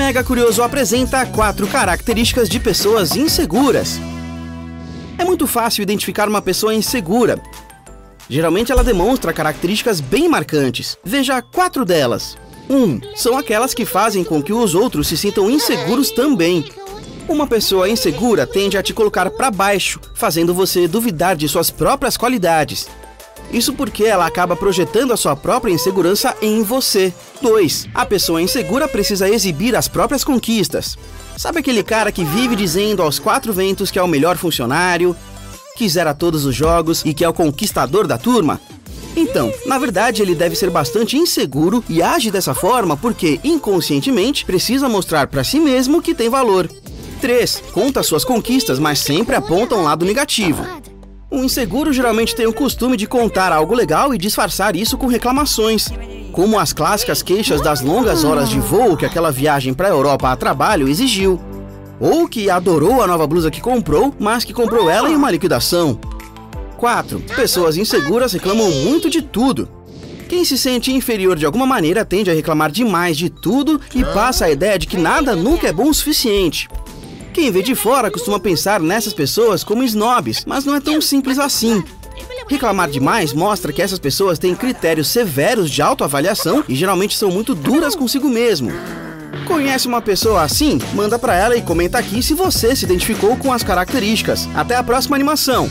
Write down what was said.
Mega Curioso apresenta 4 características de pessoas inseguras. É muito fácil identificar uma pessoa insegura. Geralmente ela demonstra características bem marcantes. Veja 4 delas. 1. São aquelas que fazem com que os outros se sintam inseguros também. Uma pessoa insegura tende a te colocar para baixo, fazendo você duvidar de suas próprias qualidades. Isso porque ela acaba projetando a sua própria insegurança em você. 2. A pessoa insegura precisa exibir as próprias conquistas. Sabe aquele cara que vive dizendo aos 4 ventos que é o melhor funcionário, que zera todos os jogos e que é o conquistador da turma? Então, na verdade, ele deve ser bastante inseguro e age dessa forma porque, inconscientemente, precisa mostrar para si mesmo que tem valor. 3. Conta suas conquistas, mas sempre aponta um lado negativo. O inseguro geralmente tem o costume de contar algo legal e disfarçar isso com reclamações, como as clássicas queixas das longas horas de voo que aquela viagem para a Europa a trabalho exigiu, ou que adorou a nova blusa que comprou, mas que comprou ela em uma liquidação. 4. Pessoas inseguras reclamam muito de tudo. Quem se sente inferior de alguma maneira tende a reclamar demais de tudo e passa a ideia de que nada nunca é bom o suficiente. Quem vê de fora costuma pensar nessas pessoas como snobs, mas não é tão simples assim. Reclamar demais mostra que essas pessoas têm critérios severos de autoavaliação e geralmente são muito duras consigo mesmo. Conhece uma pessoa assim? Manda pra ela e comenta aqui se você se identificou com as características. Até a próxima animação!